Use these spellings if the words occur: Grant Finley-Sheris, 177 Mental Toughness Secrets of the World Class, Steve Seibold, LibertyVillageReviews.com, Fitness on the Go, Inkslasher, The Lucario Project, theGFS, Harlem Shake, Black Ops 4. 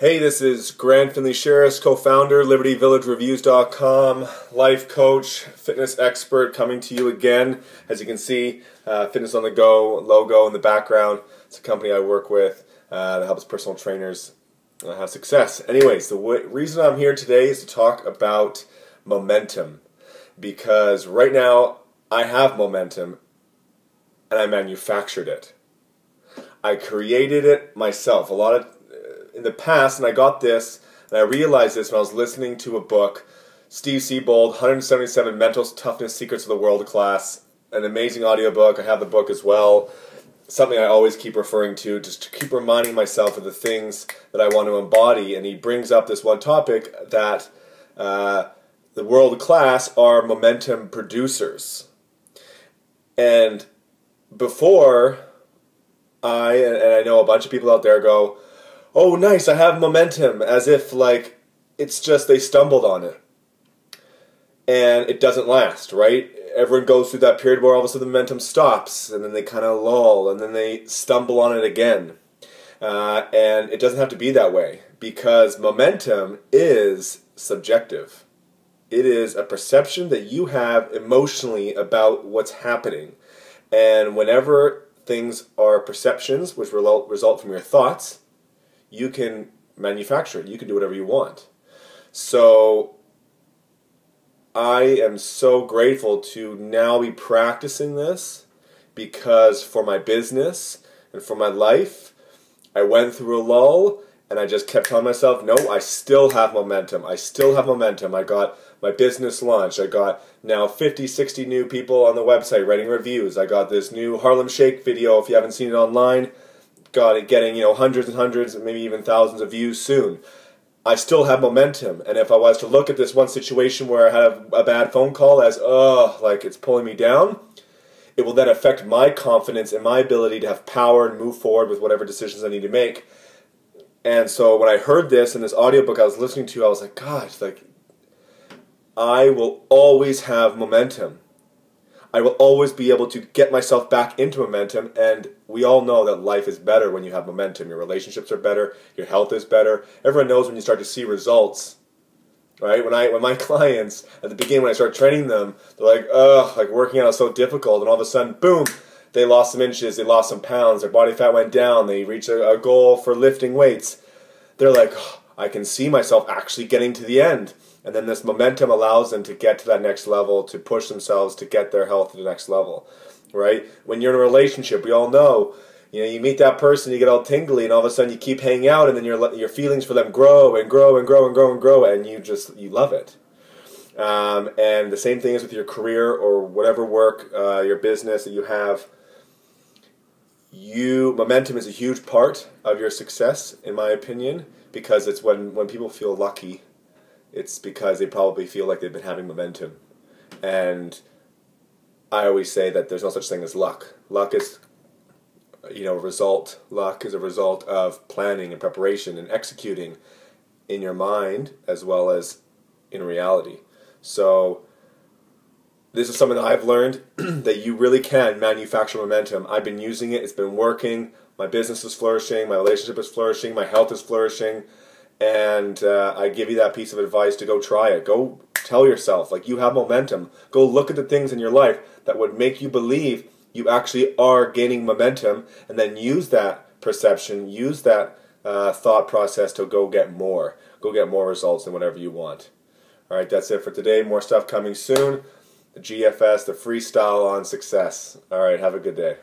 Hey, this is Grant Finley-Sheris, co-founder, LibertyVillageReviews.com, life coach, fitness expert, coming to you again. As you can see, Fitness on the Go logo in the background. It's a company I work with that helps personal trainers have success. Anyways, the reason I'm here today is to talk about momentum, because right now I have momentum and I manufactured it. I created it myself. In the past, and I got this, and I realized this when I was listening to a book, Steve Seibold, 177 Mental Toughness Secrets of the World Class, an amazing audiobook. I have the book as well. Something I always keep referring to, just to keep reminding myself of the things that I want to embody. And he brings up this one topic that the world class are momentum producers. And before, I know a bunch of people out there go, "Oh, nice, I have momentum," as if, like, it's just they stumbled on it. And it doesn't last, right? Everyone goes through that period where all of a sudden the momentum stops, and then they kind of lull, and then they stumble on it again. And it doesn't have to be that way, because momentum is subjective. It is a perception that you have emotionally about what's happening. And whenever things are perceptions, which result from your thoughts, you can manufacture it. You can do whatever you want. So I am so grateful to now be practicing this, because for my business and for my life, I went through a lull and I just kept telling myself, no, I still have momentum. I still have momentum. I got my business launch. I got now 50, 60 new people on the website writing reviews. I got this new Harlem Shake video, if you haven't seen it online. Got it getting, you know, hundreds and hundreds and maybe even thousands of views soon. I still have momentum, and if I was to look at this one situation where I had a bad phone call as, oh, like it's pulling me down, it will then affect my confidence and my ability to have power and move forward with whatever decisions I need to make. And so when I heard this in this audiobook I was listening to, I was like, gosh, like, I will always have momentum. I will always be able to get myself back into momentum, and we all know that life is better when you have momentum. Your relationships are better, your health is better. Everyone knows when you start to see results, right? When my clients, at the beginning when I start training them, they're like, ugh, like working out is so difficult, and all of a sudden, boom, they lost some inches, they lost some pounds, their body fat went down, they reached a goal for lifting weights. They're like, oh, I can see myself actually getting to the end. And then this momentum allows them to get to that next level, to push themselves, to get their health to the next level, right? When you're in a relationship, we all know, you know, you meet that person, you get all tingly, and all of a sudden you keep hanging out, and then your feelings for them grow and grow and grow and grow and grow, and you love it. And the same thing is with your career or whatever work, your business that you have. Momentum is a huge part of your success, in my opinion, because it's when people feel lucky. It's because they probably feel like they've been having momentum. And I always say that there's no such thing as luck. Luck is, you know, a result. Luck is a result of planning and preparation and executing in your mind as well as in reality. So this is something that I've learned that you really can manufacture momentum. I've been using it. It's been working. My business is flourishing. My relationship is flourishing. My health is flourishing. And I give you that piece of advice to go try it. Go tell yourself, like, you have momentum. Go look at the things in your life that would make you believe you actually are gaining momentum, and then use that perception, use that thought process to go get more. Go get more results than whatever you want. All right, that's it for today. More stuff coming soon. The GFS, the freestyle on success. All right, have a good day.